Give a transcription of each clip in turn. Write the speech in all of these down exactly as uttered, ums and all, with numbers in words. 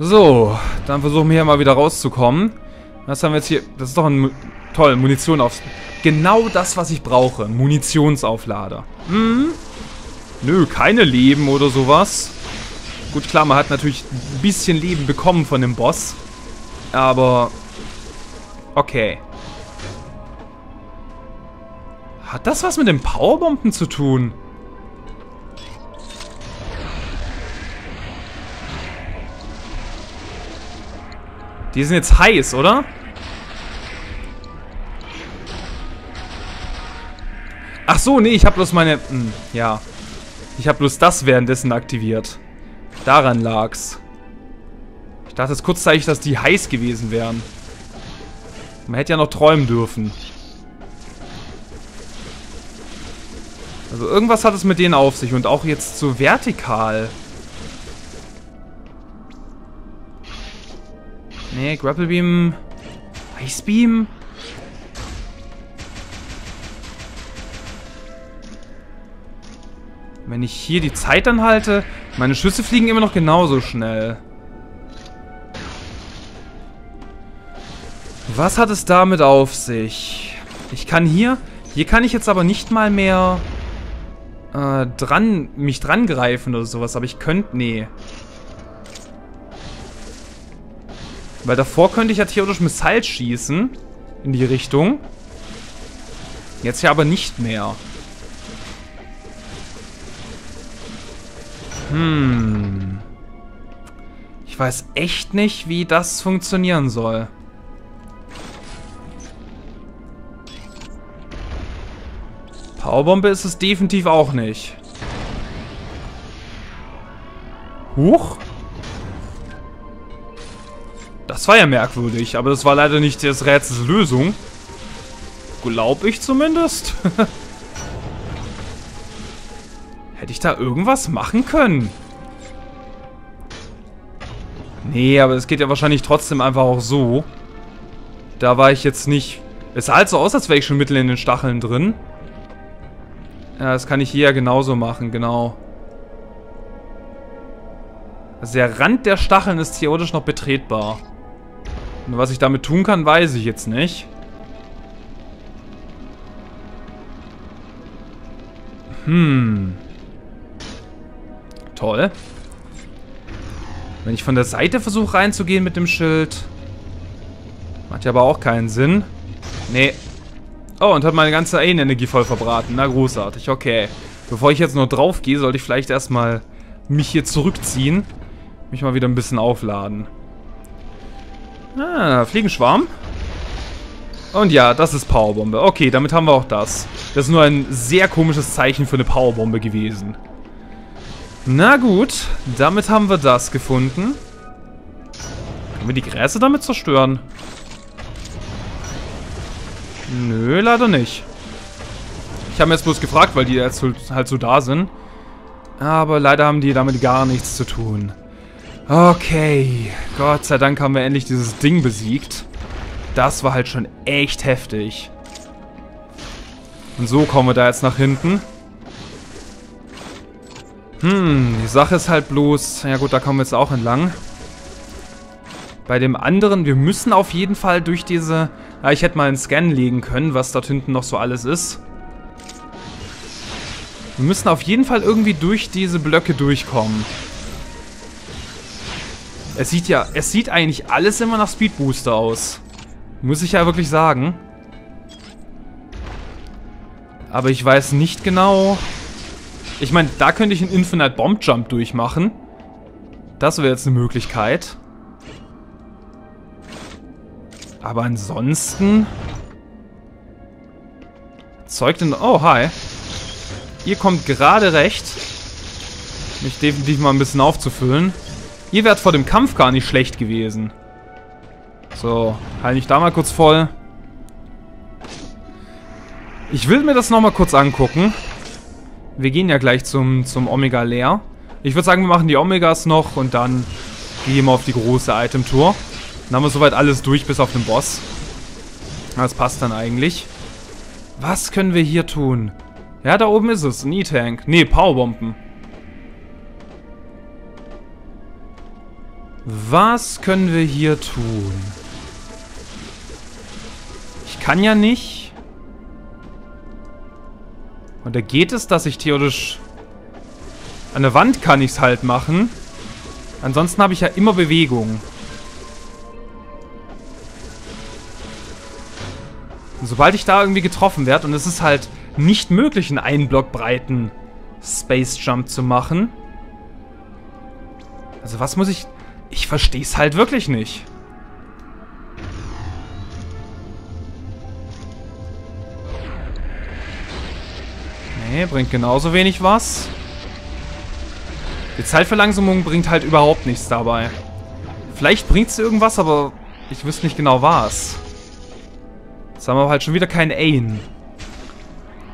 So, dann versuchen wir hier mal wieder rauszukommen. Was haben wir jetzt hier? Das ist doch ein... Toll, Munition auf... Genau das, was ich brauche. Munitionsauflader. Hm? Nö, keine Leben oder sowas. Gut, klar, man hat natürlich ein bisschen Leben bekommen von dem Boss. Aber... Okay. Hat das was mit den Powerbomben zu tun? Die sind jetzt heiß, oder? Ach so, nee, ich habe bloß meine... Mh, ja. Ich habe bloß das währenddessen aktiviert. Daran lag's. Ich dachte jetzt kurzzeitig, dass die heiß gewesen wären. Man hätte ja noch träumen dürfen. Also irgendwas hat es mit denen auf sich. Und auch jetzt so vertikal. Nee, Grapple Beam. Ice Beam. Wenn ich hier die Zeit anhalte... Meine Schüsse fliegen immer noch genauso schnell. Was hat es damit auf sich? Ich kann hier... Hier kann ich jetzt aber nicht mal mehr... Äh, dran... Mich dran greifen oder sowas. Aber ich könnte... Nee. Weil davor könnte ich ja theoretisch Missile schießen. In die Richtung. Jetzt ja aber nicht mehr. Hm. Ich weiß echt nicht, wie das funktionieren soll. Powerbombe ist es definitiv auch nicht. Huch. Das war ja merkwürdig, aber das war leider nicht das Rätsels Lösung. Glaube ich zumindest. Hätte ich da irgendwas machen können? Nee, aber es geht ja wahrscheinlich trotzdem einfach auch so. Da war ich jetzt nicht... Es sah halt so aus, als wäre ich schon mittel in den Stacheln drin. Ja, das kann ich hier ja genauso machen, genau. Also der Rand der Stacheln ist theoretisch noch betretbar. Und was ich damit tun kann, weiß ich jetzt nicht. Hm. Toll. Wenn ich von der Seite versuche reinzugehen mit dem Schild. Macht ja aber auch keinen Sinn. Nee. Oh, und hat meine ganze Energie voll verbraten. Na, großartig. Okay. Bevor ich jetzt nur drauf gehe, sollte ich vielleicht erstmal mich hier zurückziehen. Mich mal wieder ein bisschen aufladen. Ah, Fliegenschwarm. Und ja, das ist Powerbombe. Okay, damit haben wir auch das. Das ist nur ein sehr komisches Zeichen für eine Powerbombe gewesen. Na gut, damit haben wir das gefunden. Können wir die Gräser damit zerstören? Nö, leider nicht. Ich habe mir jetzt bloß gefragt, weil die jetzt halt so da sind. Aber leider haben die damit gar nichts zu tun. Okay, Gott sei Dank haben wir endlich dieses Ding besiegt. Das war halt schon echt heftig. Und so kommen wir da jetzt nach hinten. Hm, die Sache ist halt bloß... Ja gut, da kommen wir jetzt auch entlang. Bei dem anderen, wir müssen auf jeden Fall durch diese... Ja, ich hätte mal einen Scan legen können, was dort hinten noch so alles ist. Wir müssen auf jeden Fall irgendwie durch diese Blöcke durchkommen. Es sieht ja... Es sieht eigentlich alles immer nach Speedbooster aus. Muss ich ja wirklich sagen. Aber ich weiß nicht genau... Ich meine, da könnte ich einen Infinite Bomb Jump durchmachen. Das wäre jetzt eine Möglichkeit. Aber ansonsten... Zeug denn... Oh, hi. Ihr kommt gerade recht. Mich definitiv mal ein bisschen aufzufüllen. Ihr wärt vor dem Kampf gar nicht schlecht gewesen. So, heil mich da mal kurz voll. Ich will mir das nochmal kurz angucken. Wir gehen ja gleich zum, zum Omega-Lair. Ich würde sagen, wir machen die Omegas noch und dann gehen wir auf die große Item-Tour. Dann haben wir soweit alles durch, bis auf den Boss. Das passt dann eigentlich. Was können wir hier tun? Ja, da oben ist es. Ein E-Tank. Nee, Powerbomben. Was können wir hier tun? Ich kann ja nicht. Und da geht es, dass ich theoretisch... An der Wand kann ich es halt machen. Ansonsten habe ich ja immer Bewegung. Und sobald ich da irgendwie getroffen werde, und es ist halt nicht möglich, einen einen Block breiten Space Jump zu machen. Also was muss ich... Ich verstehe es halt wirklich nicht. Nee, bringt genauso wenig was. Die Zeitverlangsamung bringt halt überhaupt nichts dabei. Vielleicht bringt es irgendwas, aber ich wüsste nicht genau was. Jetzt haben wir halt schon wieder kein Aim.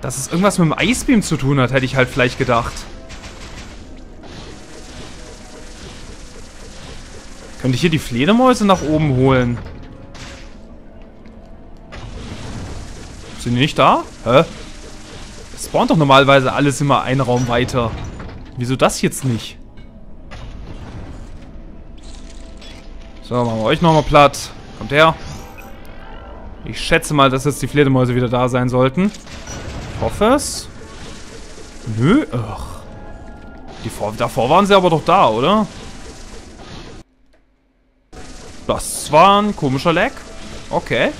Dass es irgendwas mit dem Ice Beam zu tun hat, hätte ich halt vielleicht gedacht. Könnte ich hier die Fledermäuse nach oben holen? Sind die nicht da? Hä? Es spawnt doch normalerweise alles immer einen Raum weiter. Wieso das jetzt nicht? So, machen wir euch nochmal platt. Kommt her. Ich schätze mal, dass jetzt die Fledermäuse wieder da sein sollten. Ich hoffe es. Nö, ach. Die vor, davor waren sie aber doch da, oder? Das war ein komischer Lag. Okay.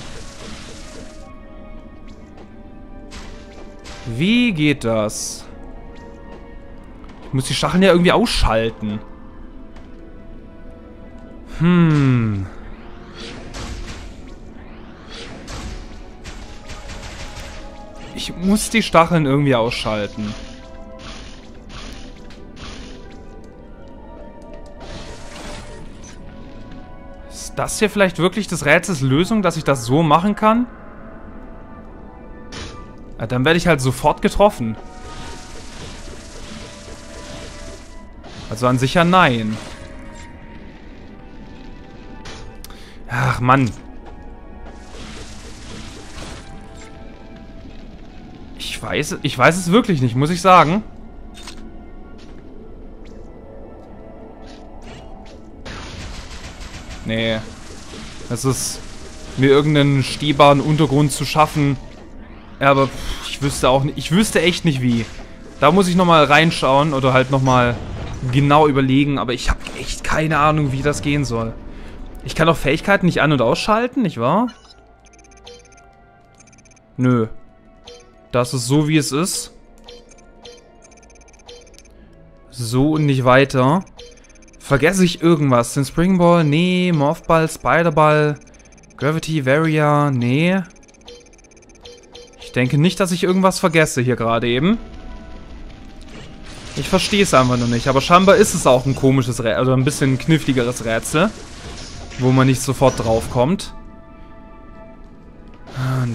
Wie geht das? Ich muss die Stacheln ja irgendwie ausschalten. Hm. Ich muss die Stacheln irgendwie ausschalten. Das hier vielleicht wirklich des Rätsels Lösung, dass ich das so machen kann? Ja, dann werde ich halt sofort getroffen. Also an sich ja nein. Ach Mann. Ich weiß, ich weiß es wirklich nicht, muss ich sagen. Nee. Es ist mir irgendeinen stehbaren Untergrund zu schaffen. Ja, aber ich wüsste auch nicht. Ich wüsste echt nicht wie. Da muss ich nochmal reinschauen oder halt nochmal genau überlegen. Aber ich habe echt keine Ahnung, wie das gehen soll. Ich kann auch Fähigkeiten nicht an- und ausschalten, nicht wahr? Nö. Das ist so, wie es ist. So und nicht weiter. Vergesse ich irgendwas? Den Springball? Nee. Morphball, Spiderball, Gravity, Varia? Nee. Ich denke nicht, dass ich irgendwas vergesse hier gerade eben. Ich verstehe es einfach nur nicht. Aber scheinbar ist es auch ein komisches Rätsel, also ein bisschen kniffligeres Rätsel, wo man nicht sofort drauf kommt.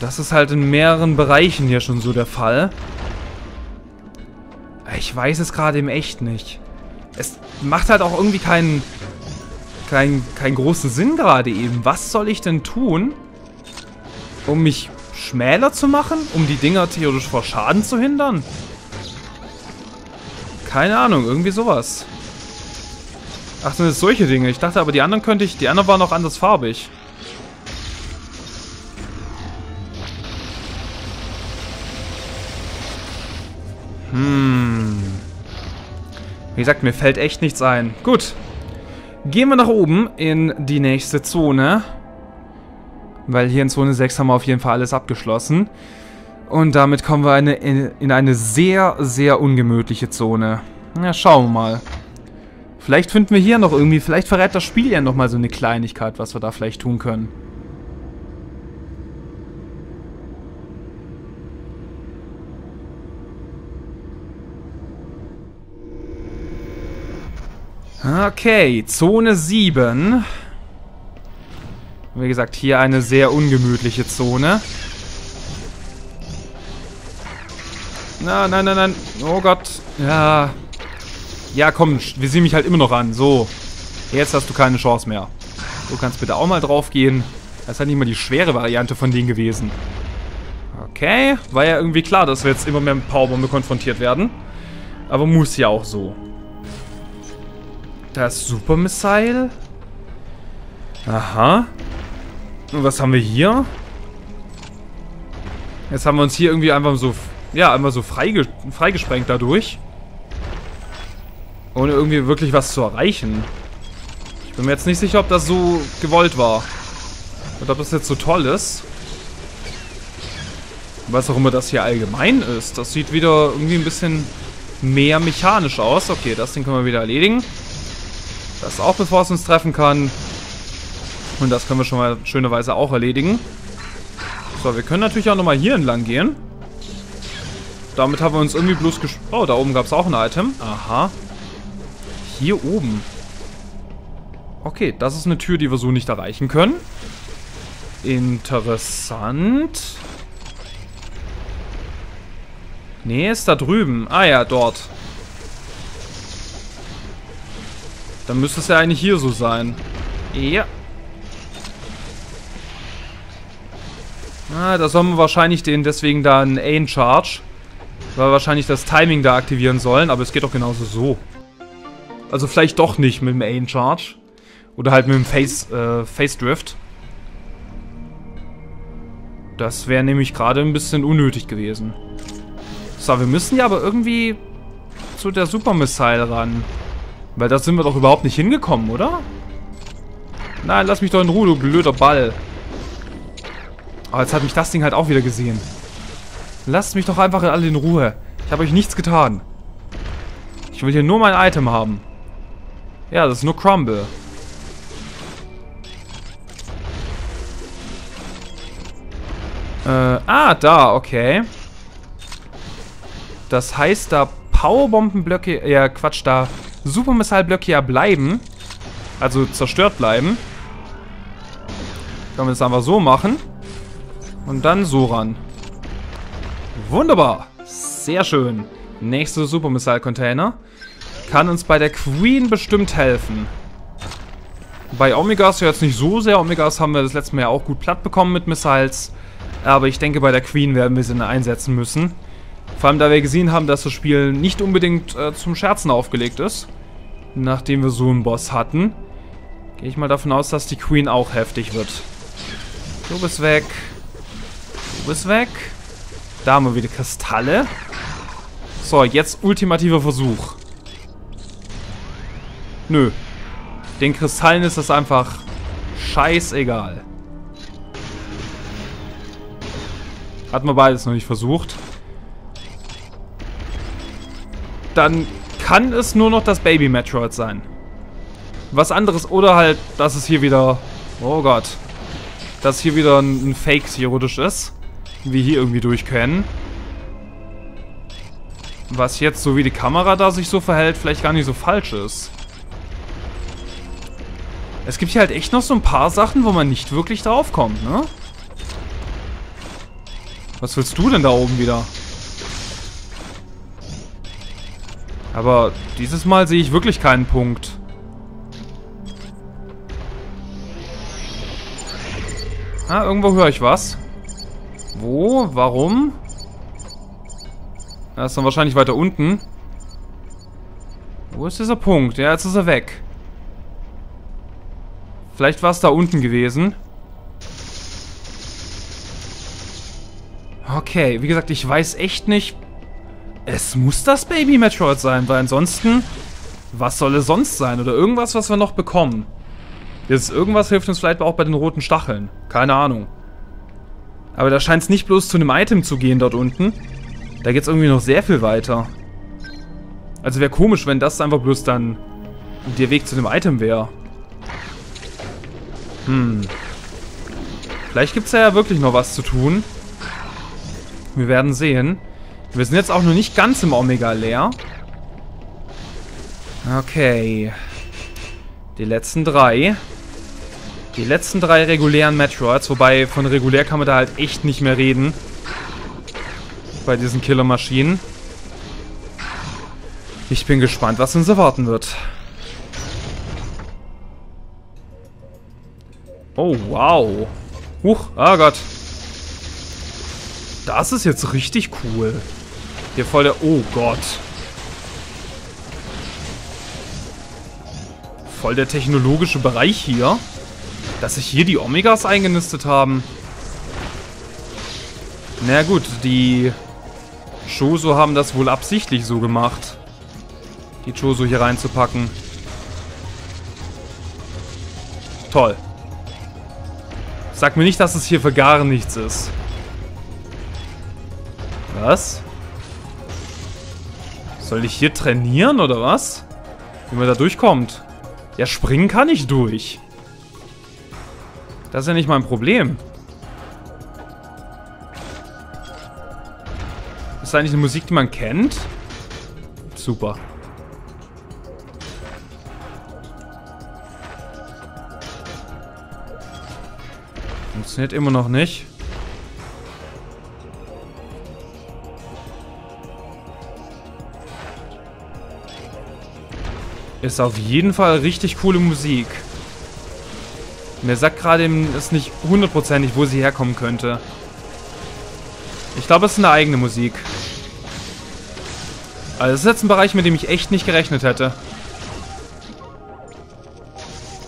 Das ist halt in mehreren Bereichen hier schon so der Fall. Ich weiß es gerade eben echt nicht. Es macht halt auch irgendwie keinen, keinen, keinen großen Sinn gerade eben. Was soll ich denn tun, um mich schmäler zu machen? Um die Dinger theoretisch vor Schaden zu hindern? Keine Ahnung, irgendwie sowas. Ach, sind das solche Dinge? Ich dachte aber, die anderen könnte ich... Die anderen waren noch anders farbig. Hm... Wie gesagt, mir fällt echt nichts ein. Gut. Gehen wir nach oben in die nächste Zone. Weil hier in Zone sechs haben wir auf jeden Fall alles abgeschlossen. Und damit kommen wir eine, in, in eine sehr, sehr ungemütliche Zone. Na, schauen wir mal. Vielleicht finden wir hier noch irgendwie, vielleicht verrät das Spiel ja nochmal so eine Kleinigkeit, was wir da vielleicht tun können. Okay, Zone sieben. Wie gesagt, hier eine sehr ungemütliche Zone. Nein, nein, nein, nein. Oh Gott. Ja. Ja, komm, wir sehen mich halt immer noch an. So. Jetzt hast du keine Chance mehr. Du kannst bitte auch mal drauf gehen. Das ist halt nicht mal die schwere Variante von denen gewesen. Okay. War ja irgendwie klar, dass wir jetzt immer mehr mit Powerbombe konfrontiert werden. Aber muss ja auch so. Das Supermissile? Aha. Und was haben wir hier? Jetzt haben wir uns hier irgendwie einfach so... Ja, einmal so freige, freigesprengt dadurch. Ohne irgendwie wirklich was zu erreichen. Ich bin mir jetzt nicht sicher, ob das so gewollt war. Und ob das jetzt so toll ist. Was auch immer das hier allgemein ist. Das sieht wieder irgendwie ein bisschen mehr mechanisch aus. Okay, das Ding können wir wieder erledigen. Das auch, bevor es uns treffen kann. Und das können wir schon mal schönerweise auch erledigen. So, wir können natürlich auch nochmal hier entlang gehen. Damit haben wir uns irgendwie bloß gesch... Oh, da oben gab es auch ein Item. Aha. Hier oben. Okay, das ist eine Tür, die wir so nicht erreichen können. Interessant. Nee, ist da drüben. Ah ja, dort. Dann müsste es ja eigentlich hier so sein. Ja. Ah, da sollen wir wahrscheinlich den deswegen da einen Aim Charge. Weil wir wahrscheinlich das Timing da aktivieren sollen. Aber es geht doch genauso so. Also vielleicht doch nicht mit dem Aim Charge. Oder halt mit dem Phase, äh, Phase Drift. Das wäre nämlich gerade ein bisschen unnötig gewesen. So, wir müssen ja aber irgendwie zu der Supermissile ran. Weil da sind wir doch überhaupt nicht hingekommen, oder? Nein, lass mich doch in Ruhe, du blöder Ball. Aber jetzt hat mich das Ding halt auch wieder gesehen. Lasst mich doch einfach alle in Ruhe. Ich habe euch nichts getan. Ich will hier nur mein Item haben. Ja, das ist nur Crumble. Äh, ah, da, okay. Das heißt, da Powerbombenblöcke, ja Quatsch, da Supermissile-Blöcke ja bleiben, also zerstört bleiben, können wir das einfach so machen und dann so ran. Wunderbar, sehr schön. Nächster Supermissile-Container kann uns bei der Queen bestimmt helfen. Bei Omegas jetzt nicht so sehr, Omegas haben wir das letzte Mal ja auch gut platt bekommen mit Missiles, aber ich denke, bei der Queen werden wir sie einsetzen müssen. Vor allem, da wir gesehen haben, dass das Spiel nicht unbedingt äh, zum Scherzen aufgelegt ist. Nachdem wir so einen Boss hatten, gehe ich mal davon aus, dass die Queen auch heftig wird. Du bist weg. Du bist weg. Da haben wir wieder Kristalle. So, jetzt ultimativer Versuch. Nö. Den Kristallen ist das einfach scheißegal. Hat man beides noch nicht versucht. Dann kann es nur noch das Baby-Metroid sein. Was anderes, oder halt, dass es hier wieder... Oh Gott. Dass hier wieder ein Fake theoretisch ist. Wir hier irgendwie durch können. Was jetzt, so wie die Kamera da sich so verhält, vielleicht gar nicht so falsch ist. Es gibt hier halt echt noch so ein paar Sachen, wo man nicht wirklich drauf kommt, ne? Was willst du denn da oben wieder? Aber dieses Mal sehe ich wirklich keinen Punkt. Ah, irgendwo höre ich was. Wo? Warum? Das ist dann wahrscheinlich weiter unten. Wo ist dieser Punkt? Ja, jetzt ist er weg. Vielleicht war es da unten gewesen. Okay, wie gesagt, ich weiß echt nicht... Es muss das Baby-Metroid sein, weil ansonsten... Was soll es sonst sein? Oder irgendwas, was wir noch bekommen. Jetzt irgendwas hilft uns vielleicht auch bei den roten Stacheln. Keine Ahnung. Aber da scheint es nicht bloß zu einem Item zu gehen dort unten. Da geht es irgendwie noch sehr viel weiter. Also wäre komisch, wenn das einfach bloß dann der Weg zu dem Item wäre. Hm. Vielleicht gibt es ja wirklich noch was zu tun. Wir werden sehen. Wir sind jetzt auch noch nicht ganz im Omega-Lair. Okay. Die letzten drei. Die letzten drei regulären Metroids. Wobei, von regulär kann man da halt echt nicht mehr reden. Bei diesen Killermaschinen. Ich bin gespannt, was uns erwarten wird. Oh, wow. Huch, ah Gott. Das ist jetzt richtig cool. Hier voll der... Oh Gott. Voll der technologische Bereich hier. Dass sich hier die Omegas eingenistet haben. Na gut, die Chozo haben das wohl absichtlich so gemacht. Die Chozo hier reinzupacken. Toll. Sag mir nicht, dass es hier für gar nichts ist. Was? Soll ich hier trainieren oder was? Wie man da durchkommt. Ja, springen kann ich durch. Das ist ja nicht mein Problem. Ist das eigentlich eine Musik, die man kennt? Super. Funktioniert immer noch nicht. Ist auf jeden Fall richtig coole Musik. Mir sagt gerade ist nicht hundertprozentig, wo sie herkommen könnte. Ich glaube, es ist eine eigene Musik. Also das ist jetzt ein Bereich, mit dem ich echt nicht gerechnet hätte.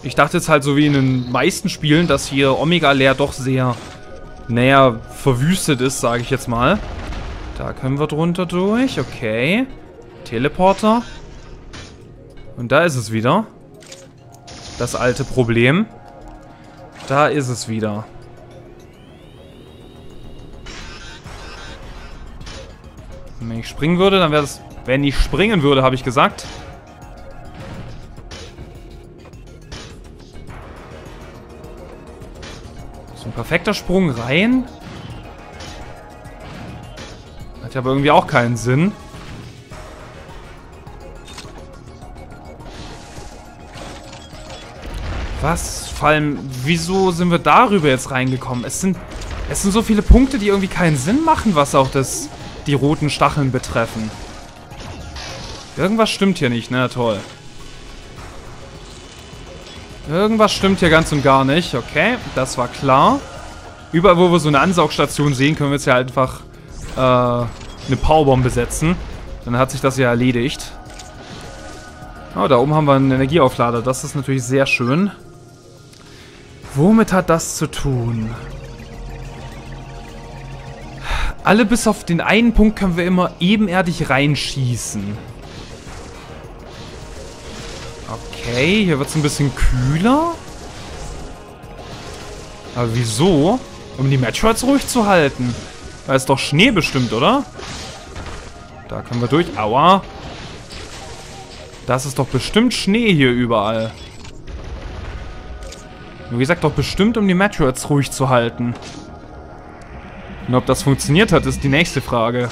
Ich dachte jetzt halt so wie in den meisten Spielen, dass hier Omega-Lair doch sehr, naja, verwüstet ist, sage ich jetzt mal. Da können wir drunter durch, okay. Teleporter. Und da ist es wieder. Das alte Problem. Da ist es wieder. Und wenn ich springen würde, dann wäre das... Wenn ich springen würde, habe ich gesagt. So ein perfekter Sprung rein. Hat ja aber irgendwie auch keinen Sinn. Was? Vor allem, wieso sind wir darüber jetzt reingekommen? Es sind, es sind so viele Punkte, die irgendwie keinen Sinn machen, was auch das, die roten Stacheln betreffen. Irgendwas stimmt hier nicht, na toll. Irgendwas stimmt hier ganz und gar nicht. Okay, das war klar. Überall, wo wir so eine Ansaugstation sehen, können wir jetzt ja einfach äh, eine Powerbombe setzen. Dann hat sich das ja erledigt. Oh, da oben haben wir einen Energieauflader. Das ist natürlich sehr schön. Womit hat das zu tun? Alle bis auf den einen Punkt können wir immer ebenerdig reinschießen. Okay, hier wird es ein bisschen kühler. Aber wieso? Um die Metroids ruhig zu halten. Da ist doch Schnee bestimmt, oder? Da können wir durch. Aua. Das ist doch bestimmt Schnee hier überall. Wie gesagt, doch bestimmt, um die Metroids ruhig zu halten. Und ob das funktioniert hat, ist die nächste Frage.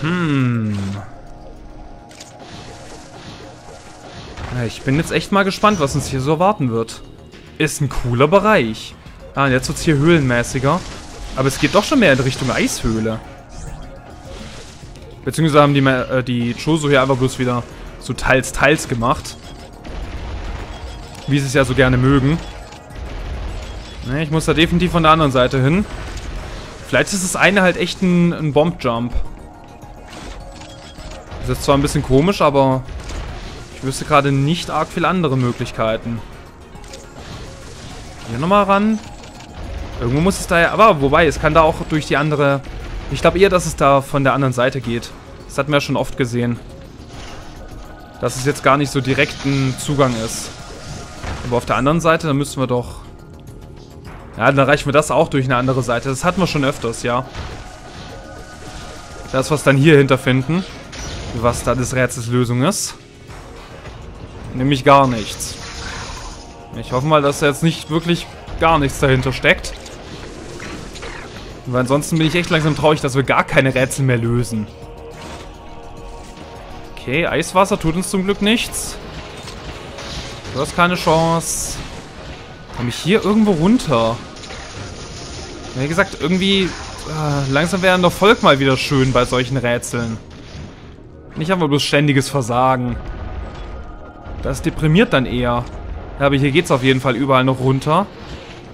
Hm. Ich bin jetzt echt mal gespannt, was uns hier so erwarten wird. Ist ein cooler Bereich. Ah, und jetzt wird es hier höhlenmäßiger. Aber es geht doch schon mehr in Richtung Eishöhle. Beziehungsweise haben die, äh, die Chozo hier einfach bloß wieder so teils, teils gemacht. Wie sie es ja so gerne mögen. Ne, ich muss da definitiv von der anderen Seite hin. Vielleicht ist das eine halt echt ein, ein Bomb-Jump. Das ist zwar ein bisschen komisch, aber ich wüsste gerade nicht arg viele andere Möglichkeiten. Hier nochmal ran. Irgendwo muss es da ja... Aber wobei, es kann da auch durch die andere... Ich glaube eher, dass es da von der anderen Seite geht. Das hatten wir ja schon oft gesehen. Dass es jetzt gar nicht so direkt ein Zugang ist. Aber auf der anderen Seite, dann müssen wir doch... Ja, dann erreichen wir das auch durch eine andere Seite. Das hatten wir schon öfters, ja. Das, was dann hier hinterfinden. Was da des Rätsels Lösung ist. Nämlich gar nichts. Ich hoffe mal, dass jetzt nicht wirklich gar nichts dahinter steckt. Weil ansonsten bin ich echt langsam traurig, dass wir gar keine Rätsel mehr lösen. Okay, Eiswasser tut uns zum Glück nichts. Du hast keine Chance. Komme ich hier irgendwo runter? Wie gesagt, irgendwie... Äh, langsam wäre ein Erfolg mal wieder schön bei solchen Rätseln. Nicht einfach bloß ständiges Versagen. Das deprimiert dann eher. Aber hier geht es auf jeden Fall überall noch runter.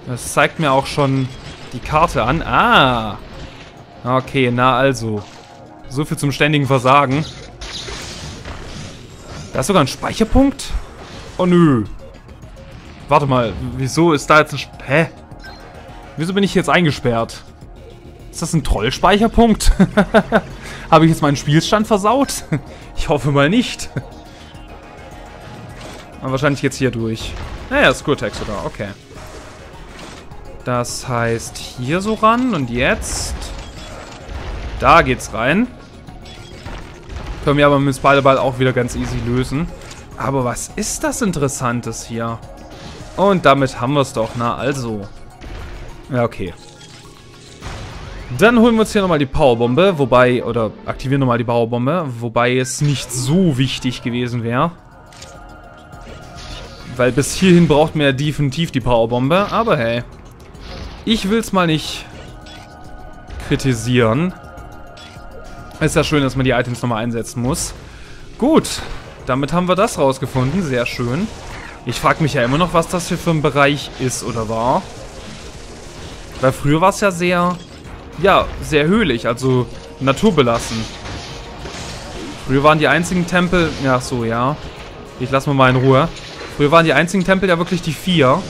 Das zeigt mir auch schon... die Karte an. Ah! Okay, na also. So viel zum ständigen Versagen. Da ist sogar ein Speicherpunkt? Oh nö. Warte mal, wieso ist da jetzt ein... Sch Hä? Wieso bin ich jetzt eingesperrt? Ist das ein Troll-Speicherpunkt? Habe ich jetzt meinen Spielstand versaut? Ich hoffe mal nicht. Aber wahrscheinlich jetzt hier durch. Naja, Skurtex oder? Okay. Das heißt, hier so ran und jetzt... Da geht's rein. Können wir aber mit Spiderball auch wieder ganz easy lösen. Aber was ist das Interessantes hier? Und damit haben wir es doch, na also. Ja, okay. Dann holen wir uns hier nochmal die Powerbombe, wobei, oder aktivieren nochmal die Powerbombe, wobei es nicht so wichtig gewesen wäre. Weil bis hierhin braucht man ja definitiv die Powerbombe, aber hey. Ich will's mal nicht kritisieren. Ist ja schön, dass man die Items nochmal einsetzen muss. Gut, damit haben wir das rausgefunden, sehr schön. Ich frage mich ja immer noch, was das hier für ein Bereich ist oder war. Weil früher war es ja sehr, ja, sehr höhlig, also naturbelassen. Früher waren die einzigen Tempel, ja so, ja. Ich lasse mal mal in Ruhe. Früher waren die einzigen Tempel ja wirklich die vier.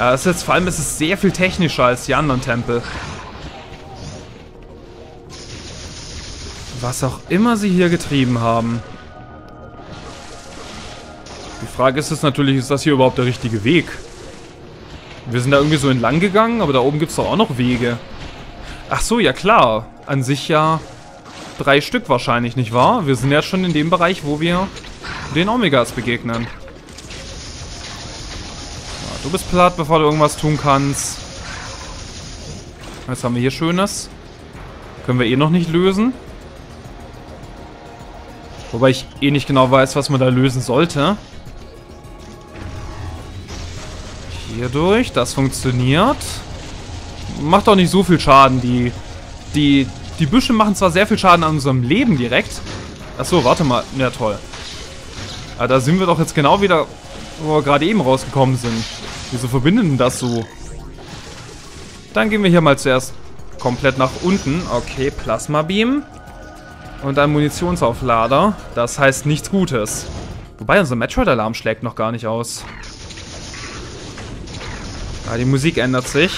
Ja, das ist jetzt, vor allem ist es sehr viel technischer als die anderen Tempel. Was auch immer sie hier getrieben haben. Die Frage ist jetzt natürlich, ist das hier überhaupt der richtige Weg? Wir sind da irgendwie so entlang gegangen, aber da oben gibt es doch auch noch Wege. Ach so, ja klar. An sich ja drei Stück wahrscheinlich, nicht wahr? Wir sind ja schon in dem Bereich, wo wir den Omegas begegnen. Ja, du bist platt, bevor du irgendwas tun kannst. Was haben wir hier Schönes? Können wir eh noch nicht lösen. Wobei ich eh nicht genau weiß, was man da lösen sollte. Hier durch, das funktioniert. Macht auch nicht so viel Schaden. Die, die, die Büsche machen zwar sehr viel Schaden an unserem Leben direkt. Achso, warte mal. Ja, toll. Aber da sind wir doch jetzt genau wieder, wo wir gerade eben rausgekommen sind. Wieso verbinden denn das so? Dann gehen wir hier mal zuerst komplett nach unten. Okay, Plasma Beam. Und ein Munitionsauflader. Das heißt nichts Gutes. Wobei, unser Metroid-Alarm schlägt noch gar nicht aus. Ah, die Musik ändert sich.